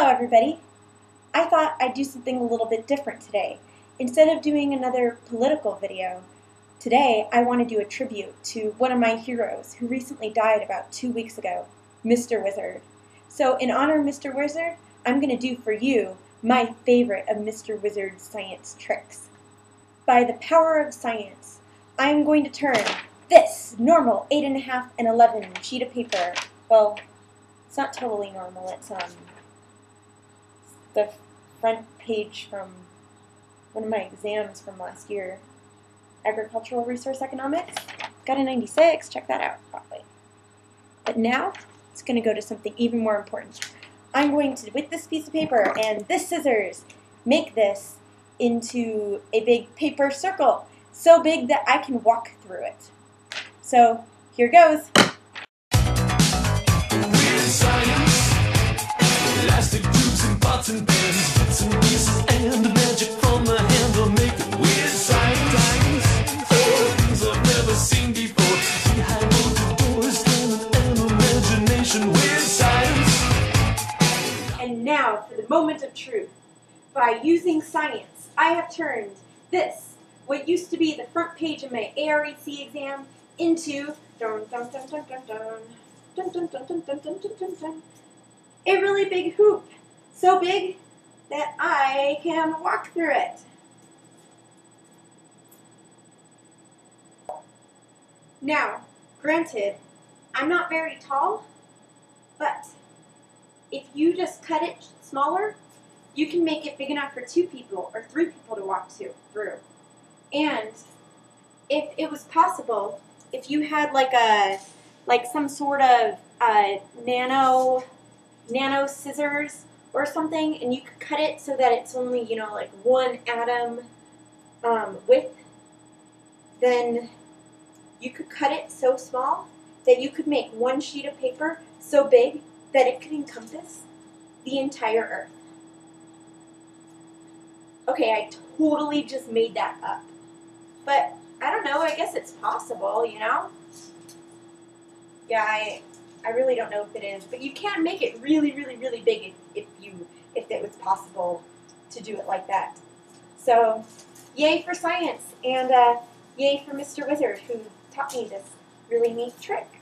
Hello everybody! I thought I'd do something a little bit different today. Instead of doing another political video, today I want to do a tribute to one of my heroes who recently died about 2 weeks ago, Mr. Wizard. So in honor of Mr. Wizard, I'm going to do for you my favorite of Mr. Wizard's science tricks. By the power of science, I'm going to turn this normal 8.5 and 11 sheet of paper, well, it's not totally normal, it's the front page from one of my exams from last year. Agricultural Resource Economics. Got a 96. Check that out, probably. But now, it's going to go to something even more important. I'm going to, with this piece of paper and this scissors, make this into a big paper circle. So big that I can walk through it. So, here goes. And pins, bits and pieces, and the magic from my hand will make weird signs. Oh, things I've never seen before. See how both doors, talent, and imagination. Weird signs. And now for the moment of truth. By using science, I have turned this, what used to be the front page of my AREC exam, into dun dun dun dun dun dun dun dun dun dun dun dun dun dun, a really big hoop. So big that I can walk through it. Now, granted, I'm not very tall, but if you just cut it smaller, you can make it big enough for 2 people or 3 people to walk through. And if it was possible, if you had like some sort of nano scissors or something, and you could cut it so that it's only, you know, like 1 atom width, then you could cut it so small that you could make 1 sheet of paper so big that it could encompass the entire Earth. Okay, I totally just made that up. But, I don't know, I guess it's possible, you know? Yeah, I really don't know if it is, but you can make it really, really, really big if it was possible to do it like that. So, yay for science, and yay for Mr. Wizard, who taught me this really neat trick.